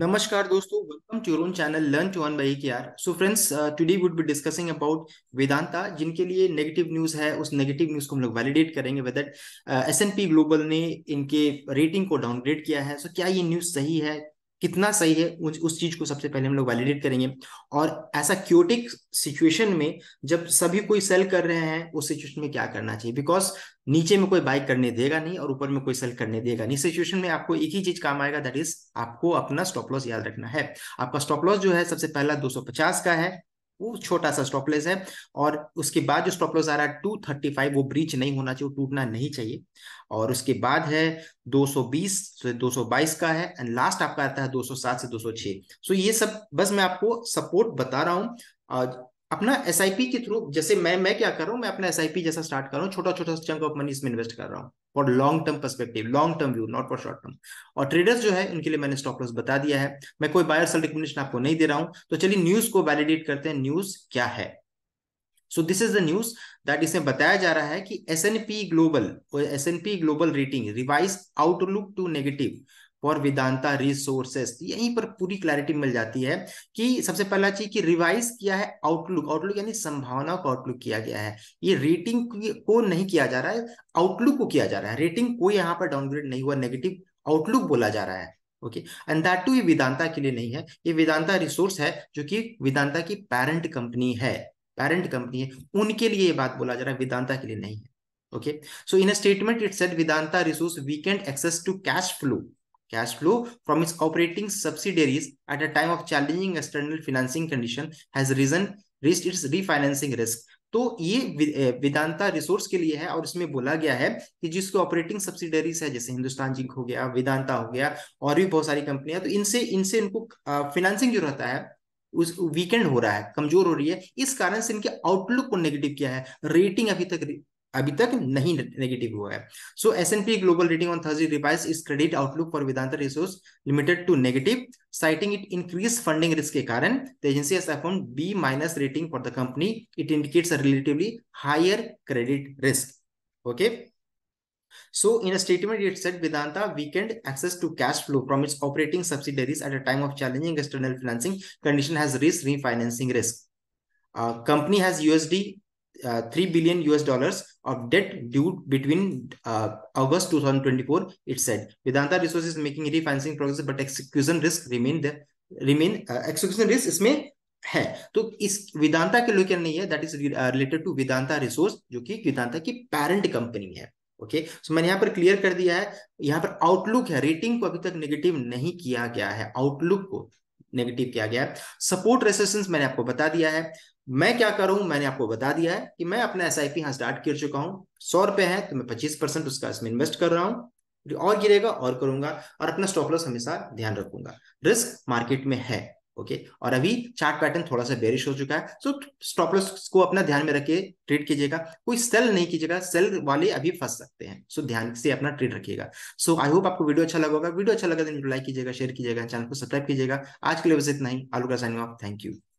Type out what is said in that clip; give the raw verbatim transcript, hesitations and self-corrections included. Namaskar दोस्तों, welcome to your own channel Learn to Earn by E K R. So friends, uh, today we would be discussing about Vedanta, जिनके लिए negative news है, उस negative news को हम लोग validate करेंगे whether S and P Global ने इनके रेटिंग को डाउनग्रेड किया है. सो so, क्या ये न्यूज सही है, कितना सही है, उस, उस चीज को सबसे पहले हम लोग वैलिडेट करेंगे. और ऐसा क्योटिक सिचुएशन में जब सभी कोई सेल कर रहे हैं, उस सिचुएशन में क्या करना चाहिए, बिकॉज नीचे में कोई बाय करने देगा नहीं और ऊपर में कोई सेल करने देगा नहीं. सिचुएशन में आपको एक ही चीज काम आएगा, दैट इज आपको अपना स्टॉप लॉस याद रखना है. आपका स्टॉप लॉस जो है सबसे पहला दो सौ पचास का है, वो छोटा सा स्टॉप लॉस है. और उसके बाद जो स्टॉप लॉस आ रहा है दो सौ पैंतीस, वो ब्रीच नहीं होना चाहिए, टूटना नहीं चाहिए. और उसके बाद है दो सौ बीस से दो सौ बाईस का है, एंड लास्ट आपका आता है दो सौ सात से दो सौ छह. सो ये सब बस मैं आपको सपोर्ट बता रहा हूँ अपना एसआईपी के थ्रू. जैसे मैं मैं क्या कर रहा हूँ, मैं अपना एसआईपी जैसा स्टार्ट कर रहा हूँ, छोटा छोटा चंक ऑफ मनी इसमें इन्वेस्ट कर रहा हूँ for long term perspective, long term view, not for short term. और ट्रेडर्स जो है उनके लिए मैंने स्टॉप लॉस बता दिया है. मैं कोई बायर सेल रिकमेंडेशन आपको नहीं दे रहा हूँ. तो चलिए न्यूज को वैलिडेट करते हैं, न्यूज क्या है. So this is the news that इसमें बताया जा रहा है कि S and P global S and P global rating revise outlook to negative for Vedanta resources. यहीं पर पूरी क्लैरिटी मिल जाती है कि सबसे पहला चीज कि रिवाइज किया है आउटलुक. आउटलुक यानी संभावना को आउटलुक किया गया है. ये रेटिंग को नहीं किया जा रहा है, आउटलुक को किया जा रहा है. रेटिंग को यहाँ पर डाउनग्रेड नहीं हुआ, नेगेटिव आउटलुक बोला जा रहा है. ओके, एंड दैट टू ये वेदांता के लिए नहीं है, ये वेदांता रिसोर्स है जो कि वेदांता की पेरेंट कंपनी है. पेरेंट कंपनी है, उनके लिए ये बात बोला जा रहा है, वेदांता के लिए नहीं है. Okay, so in a statement it said Vedanta resource weakened access to cash flow Cash flow from its operating subsidiaries at a time of challenging external financing condition has risen, reached its refinancing risk. तो ये Vedanta resource के लिए है. और इसमें बोला गया है कि जिसके ऑपरेटिंग सब्सिडरीज है, जैसे हिंदुस्तान जिंक हो गया, वेदांता हो गया, और भी बहुत सारी कंपनियां, तो इनसे इनसे इनको फिनेंसिंग जो रहता है उस वीकेंड हो रहा है, कमजोर हो रही है. इस कारण से इनके आउटलुक को नेगेटिव किया है. रेटिंग अभी तक अभी तक नहीं नेगेटिव हुआ है. So SNP global rating on Thursday revise its credit outlook for Vedanta resource limited to negative, citing it increase funding risk के कारण. The agency has affirmed B minus rating for the company. It indicates a relatively higher credit risk. Okay, so in a statement it said Vedanta weakened access to cash flow from its operating subsidiaries at a time of challenging external financing condition has raised refinancing risk. uh, company has U S D Uh, three billion U S dollars of debt due between uh, August two thousand twenty-four. It said Vedanta Resources making refinancing progress, but execution risk remain the remain uh, execution risk इसमें है. तो इस वेदांता के लोग नहीं है, that is related to Vedanta Resource जो कि वेदांता की parent company है. Okay, okay. सो so, मैंने यहाँ पर क्लियर कर दिया है. यहाँ पर आउटलुक है, रेटिंग को अभी तक नेगेटिव नहीं किया गया है, आउटलुक को नेगेटिव किया गया है. सपोर्ट रेसिस्टेंस मैंने आपको बता दिया है. मैं क्या करूं, मैंने आपको बता दिया है कि मैं अपना एस आई पी यहाँ स्टार्ट कर चुका हूं. सौ रुपए है तो मैं पच्चीस परसेंट उसका इसमें इन्वेस्ट कर रहा हूं, और गिरेगा और करूंगा. और अपना स्टॉप लॉस हमेशा ध्यान रखूंगा. रिस्क मार्केट में है. ओके, और अभी चार्ट पैटर्न थोड़ा सा बेरिश हो चुका है, सो स्टॉप लॉस को अपना ध्यान में रखिए, ट्रेड कीजिएगा. कोई सेल नहीं कीजिएगा, सेल वाले अभी फंस सकते हैं. सो ध्यान से अपना ट्रेड रखिएगा. सो आई होप आपको वीडियो अच्छा लगा होगा. वीडियो अच्छा लगा तो लाइक कीजिएगा, शेयर कीजिएगा, चैनल को सब्सक्राइब कीजिएगा. आज के लिए बस इतना ही. आलोक रे साइनिंग ऑफ. Thank you.